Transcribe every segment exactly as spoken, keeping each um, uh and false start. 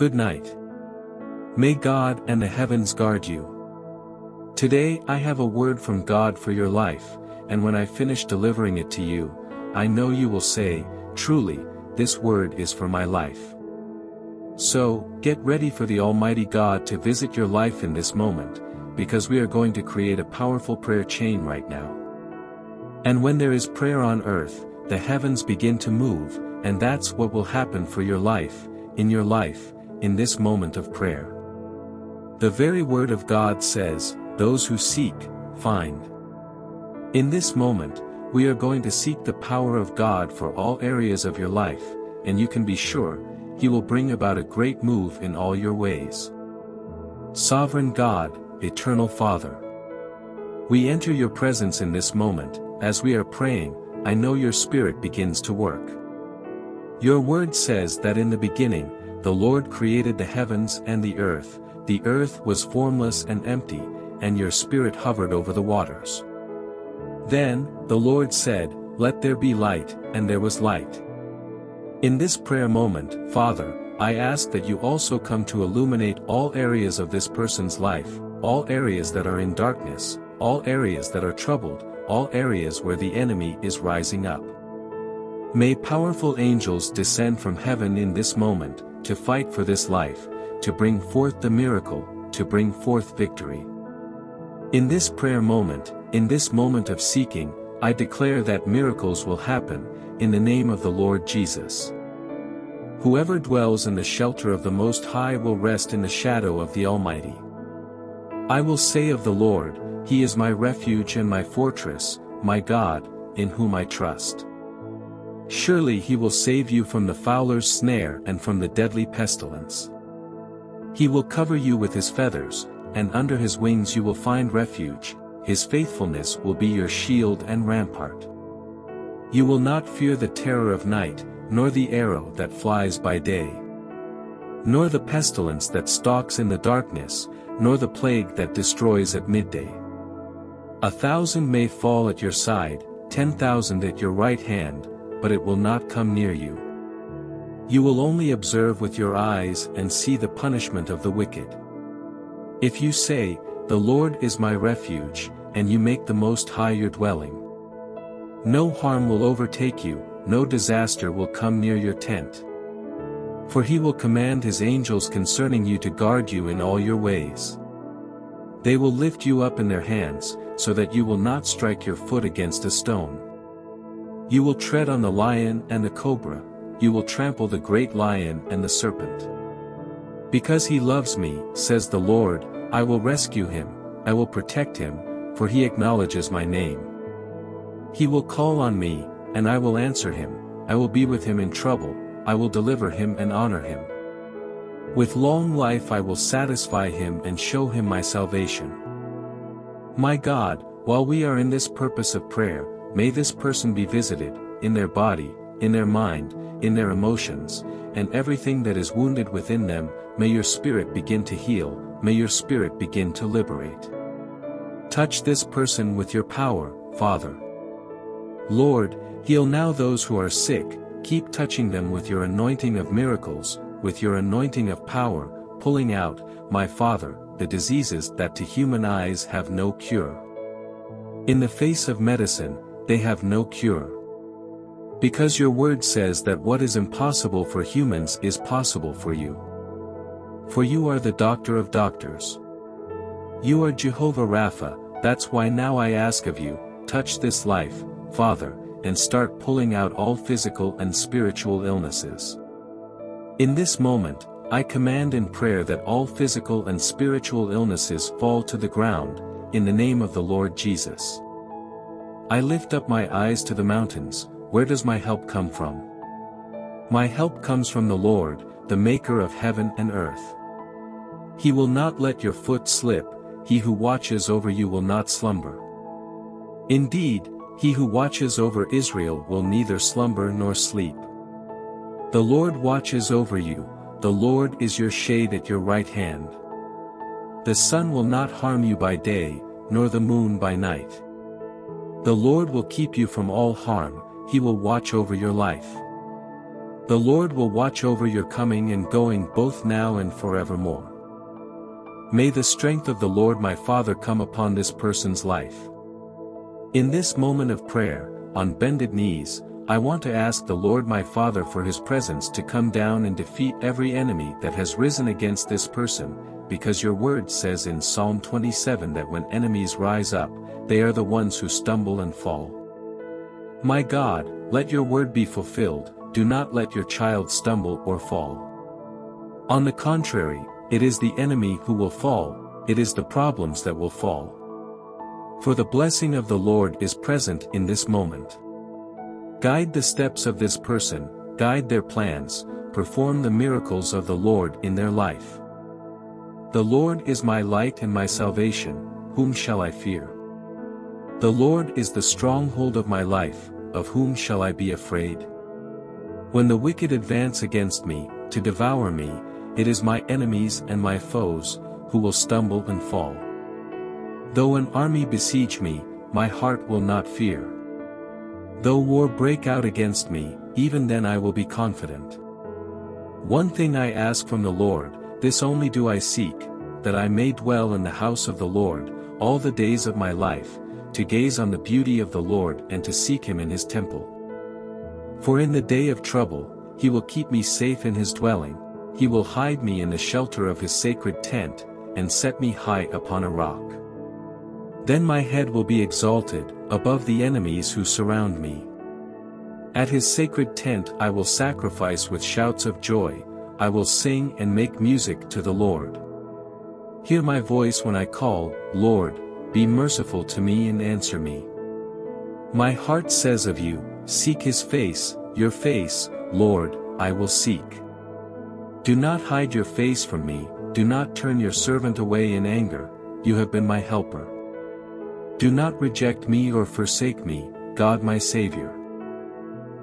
Good night. May God and the heavens guard you. Today I have a word from God for your life, and when I finish delivering it to you, I know you will say, truly, this word is for my life. So, get ready for the Almighty God to visit your life in this moment, because we are going to create a powerful prayer chain right now. And when there is prayer on earth, the heavens begin to move, and that's what will happen for your life, in your life, in this moment of prayer. The very word of God says, those who seek, find. In this moment, we are going to seek the power of God for all areas of your life, and you can be sure, He will bring about a great move in all your ways. Sovereign God, Eternal Father, we enter your presence in this moment. As we are praying, I know your Spirit begins to work. Your word says that in the beginning, the Lord created the heavens and the earth, the earth was formless and empty, and your Spirit hovered over the waters. Then, the Lord said, let there be light, and there was light. In this prayer moment, Father, I ask that you also come to illuminate all areas of this person's life, all areas that are in darkness, all areas that are troubled, all areas where the enemy is rising up. May powerful angels descend from heaven in this moment, to fight for this life, to bring forth the miracle, to bring forth victory. In this prayer moment, in this moment of seeking, I declare that miracles will happen, in the name of the Lord Jesus. Whoever dwells in the shelter of the Most High will rest in the shadow of the Almighty. I will say of the Lord, He is my refuge and my fortress, my God, in whom I trust. Surely He will save you from the fowler's snare and from the deadly pestilence. He will cover you with His feathers, and under His wings you will find refuge, His faithfulness will be your shield and rampart. You will not fear the terror of night, nor the arrow that flies by day, nor the pestilence that stalks in the darkness, nor the plague that destroys at midday. A thousand may fall at your side, ten thousand at your right hand, but it will not come near you. You will only observe with your eyes and see the punishment of the wicked. If you say, the Lord is my refuge, and you make the Most High your dwelling, no harm will overtake you, no disaster will come near your tent. For He will command His angels concerning you to guard you in all your ways. They will lift you up in their hands, so that you will not strike your foot against a stone. You will tread on the lion and the cobra, you will trample the great lion and the serpent. Because He loves me, says the Lord, I will rescue him, I will protect him, for he acknowledges my name. He will call on me, and I will answer him, I will be with him in trouble, I will deliver him and honor him. With long life I will satisfy him and show him my salvation. My God, while we are in this purpose of prayer, may this person be visited, in their body, in their mind, in their emotions, and everything that is wounded within them, may your Spirit begin to heal, may your Spirit begin to liberate. Touch this person with your power, Father. Lord, heal now those who are sick, keep touching them with your anointing of miracles, with your anointing of power, pulling out, my Father, the diseases that to human eyes have no cure. In the face of medicine, they have no cure. Because your word says that what is impossible for humans is possible for you. For you are the doctor of doctors. You are Jehovah Rapha, that's why now I ask of you, touch this life, Father, and start pulling out all physical and spiritual illnesses. In this moment, I command in prayer that all physical and spiritual illnesses fall to the ground, in the name of the Lord Jesus. I lift up my eyes to the mountains, where does my help come from? My help comes from the Lord, the Maker of heaven and earth. He will not let your foot slip, he who watches over you will not slumber. Indeed, He who watches over Israel will neither slumber nor sleep. The Lord watches over you, the Lord is your shade at your right hand. The sun will not harm you by day, nor the moon by night. The Lord will keep you from all harm, He will watch over your life. The Lord will watch over your coming and going both now and forevermore. May the strength of the Lord my Father come upon this person's life. In this moment of prayer, on bended knees, I want to ask the Lord my Father for His presence to come down and defeat every enemy that has risen against this person, because your word says in Psalm twenty-seven that when enemies rise up, they are the ones who stumble and fall. My God, let your word be fulfilled. Do not let your child stumble or fall. On the contrary, it is the enemy who will fall, it is the problems that will fall. For the blessing of the Lord is present in this moment. Guide the steps of this person, guide their plans, perform the miracles of the Lord in their life. The Lord is my light and my salvation, whom shall I fear? The Lord is the stronghold of my life, of whom shall I be afraid? When the wicked advance against me, to devour me, it is my enemies and my foes, who will stumble and fall. Though an army besiege me, my heart will not fear. Though war break out against me, even then I will be confident. One thing I ask from the Lord, this only do I seek, that I may dwell in the house of the Lord, all the days of my life, to gaze on the beauty of the Lord and to seek Him in His temple. For in the day of trouble, He will keep me safe in His dwelling, He will hide me in the shelter of His sacred tent, and set me high upon a rock. Then my head will be exalted, above the enemies who surround me. At His sacred tent I will sacrifice with shouts of joy, I will sing and make music to the Lord. Hear my voice when I call, Lord, be merciful to me and answer me. My heart says of you, seek His face, your face, Lord, I will seek. Do not hide your face from me, do not turn your servant away in anger, you have been my helper. Do not reject me or forsake me, God my Savior.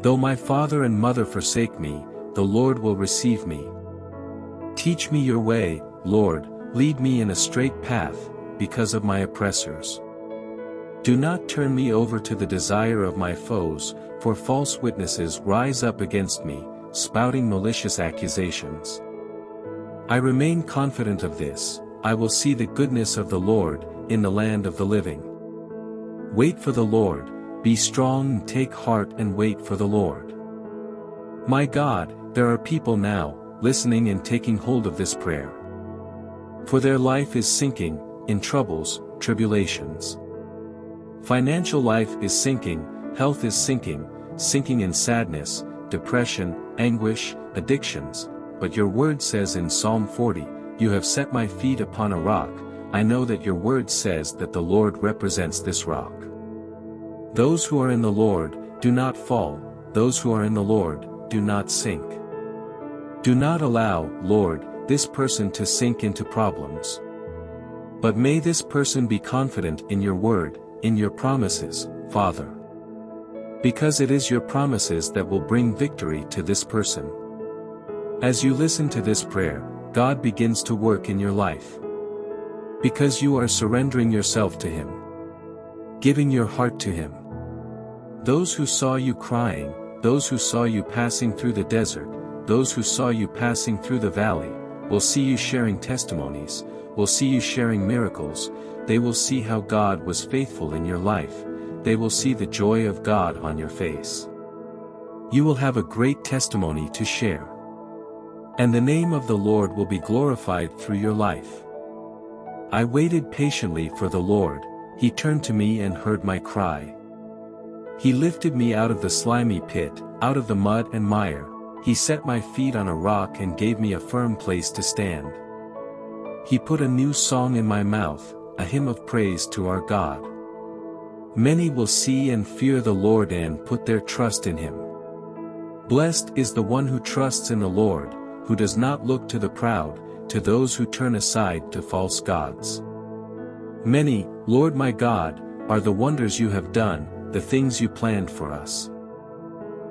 Though my father and mother forsake me, the Lord will receive me. Teach me your way, Lord, lead me in a straight path, because of my oppressors. Do not turn me over to the desire of my foes, for false witnesses rise up against me, spouting malicious accusations. I remain confident of this, I will see the goodness of the Lord, in the land of the living. Wait for the Lord, be strong and take heart and wait for the Lord. My God, there are people now, listening and taking hold of this prayer. For their life is sinking, in troubles, tribulations. Financial life is sinking, health is sinking, sinking in sadness, depression, anguish, addictions, but your word says in Psalm forty, you have set my feet upon a rock, I know that your word says that the Lord represents this rock. Those who are in the Lord, do not fall, those who are in the Lord, do not sink. Do not allow, Lord, this person to sink into problems. But may this person be confident in your word, in your promises, Father. Because it is your promises that will bring victory to this person. As you listen to this prayer, God begins to work in your life. Because you are surrendering yourself to Him. Giving your heart to Him. Those who saw you crying, those who saw you passing through the desert, those who saw you passing through the valley, will see you sharing testimonies, will see you sharing miracles, they will see how God was faithful in your life, they will see the joy of God on your face. You will have a great testimony to share. And the name of the Lord will be glorified through your life. I waited patiently for the Lord, He turned to me and heard my cry. He lifted me out of the slimy pit, out of the mud and mire, He set my feet on a rock and gave me a firm place to stand. He put a new song in my mouth, a hymn of praise to our God. Many will see and fear the Lord and put their trust in Him. Blessed is the one who trusts in the Lord, who does not look to the proud, to those who turn aside to false gods. Many, Lord my God, are the wonders you have done, the things you planned for us.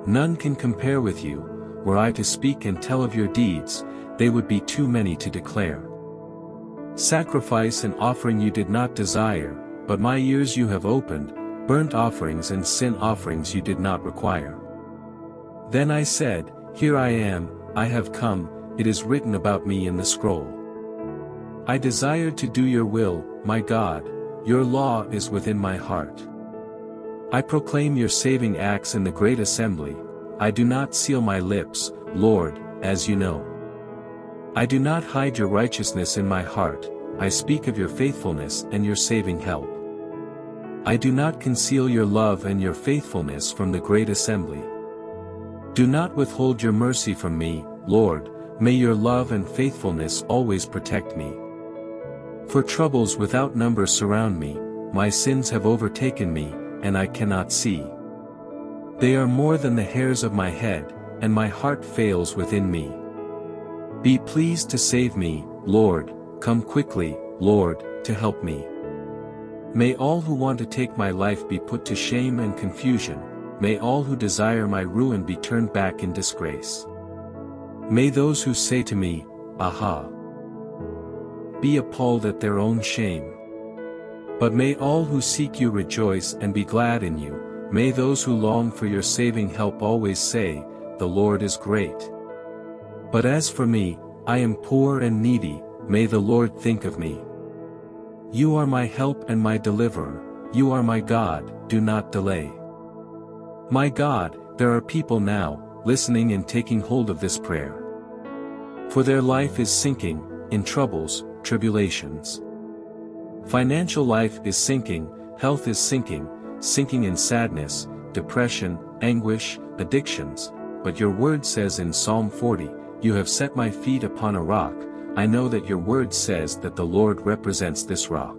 None can compare with you, were I to speak and tell of your deeds, they would be too many to declare. Sacrifice and offering you did not desire, but my ears you have opened, burnt offerings and sin offerings you did not require. Then I said, Here I am, I have come, it is written about me in the scroll. I desire to do your will, my God, your law is within my heart. I proclaim your saving acts in the great assembly, I do not seal my lips, Lord, as you know. I do not hide your righteousness in my heart, I speak of your faithfulness and your saving help. I do not conceal your love and your faithfulness from the great assembly. Do not withhold your mercy from me, Lord, may your love and faithfulness always protect me. For troubles without number surround me, my sins have overtaken me, and I cannot see. They are more than the hairs of my head, and my heart fails within me. Be pleased to save me, Lord, come quickly, Lord, to help me. May all who want to take my life be put to shame and confusion, may all who desire my ruin be turned back in disgrace. May those who say to me, Aha! Be appalled at their own shame. But may all who seek you rejoice and be glad in you, may those who long for your saving help always say, The Lord is great. But as for me, I am poor and needy, may the Lord think of me. You are my help and my deliverer, you are my God, do not delay. My God, there are people now, listening and taking hold of this prayer. For their life is sinking, in troubles, tribulations. Financial life is sinking, health is sinking, sinking in sadness, depression, anguish, addictions, but your word says in Psalm forty, You have set my feet upon a rock, I know that your word says that the Lord represents this rock.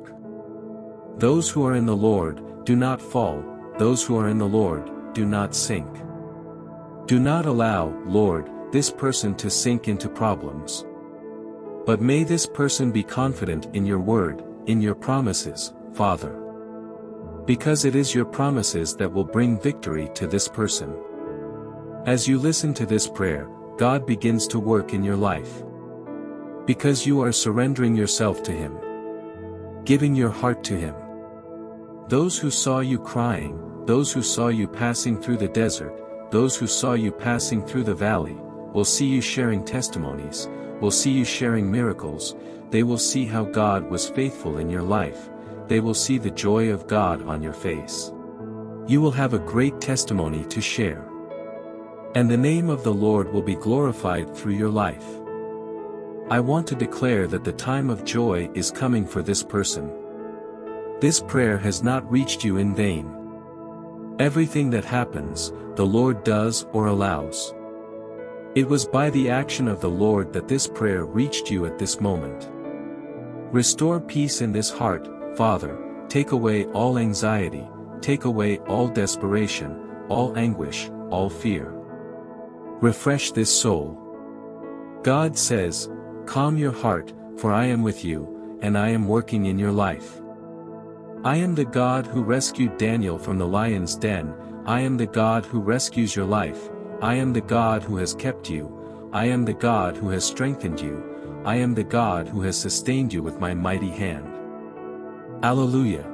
Those who are in the Lord, do not fall, those who are in the Lord, do not sink. Do not allow, Lord, this person to sink into problems. But may this person be confident in your word, in your promises, Father. Because it is your promises that will bring victory to this person. As you listen to this prayer, God begins to work in your life. Because you are surrendering yourself to Him. Giving your heart to Him. Those who saw you crying, those who saw you passing through the desert, those who saw you passing through the valley, will see you sharing testimonies, will see you sharing miracles, they will see how God was faithful in your life, they will see the joy of God on your face. You will have a great testimony to share. And the name of the Lord will be glorified through your life. I want to declare that the time of joy is coming for this person. This prayer has not reached you in vain. Everything that happens, the Lord does or allows. It was by the action of the Lord that this prayer reached you at this moment. Restore peace in this heart, Father, take away all anxiety, take away all desperation, all anguish, all fear. Refresh this soul. God says, Calm your heart, for I am with you, and I am working in your life. I am the God who rescued Daniel from the lion's den, I am the God who rescues your life, I am the God who has kept you, I am the God who has strengthened you, I am the God who has sustained you with my mighty hand. Alleluia.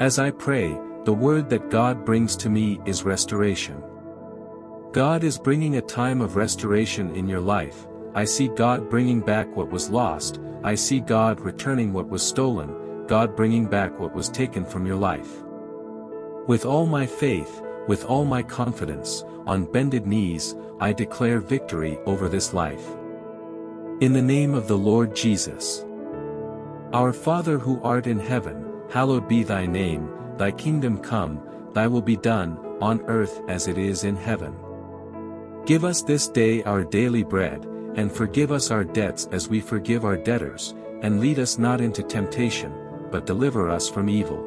As I pray, the word that God brings to me is restoration. God is bringing a time of restoration in your life, I see God bringing back what was lost, I see God returning what was stolen, God bringing back what was taken from your life. With all my faith, with all my confidence, on bended knees, I declare victory over this life. In the name of the Lord Jesus. Our Father who art in heaven, hallowed be thy name, thy kingdom come, thy will be done, on earth as it is in heaven. Give us this day our daily bread, and forgive us our debts as we forgive our debtors, and lead us not into temptation, but deliver us from evil.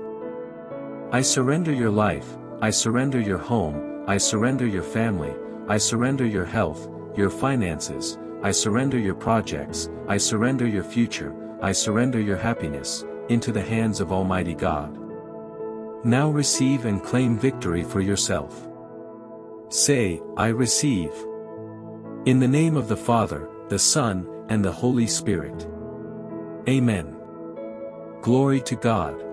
I surrender your life, I surrender your home, I surrender your family, I surrender your health, your finances, I surrender your projects, I surrender your future, I surrender your happiness, into the hands of Almighty God. Now receive and claim victory for yourself. Say, I receive. In the name of the Father, the Son, and the Holy Spirit. Amen. Glory to God.